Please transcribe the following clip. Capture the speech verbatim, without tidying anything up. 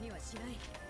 にはしない。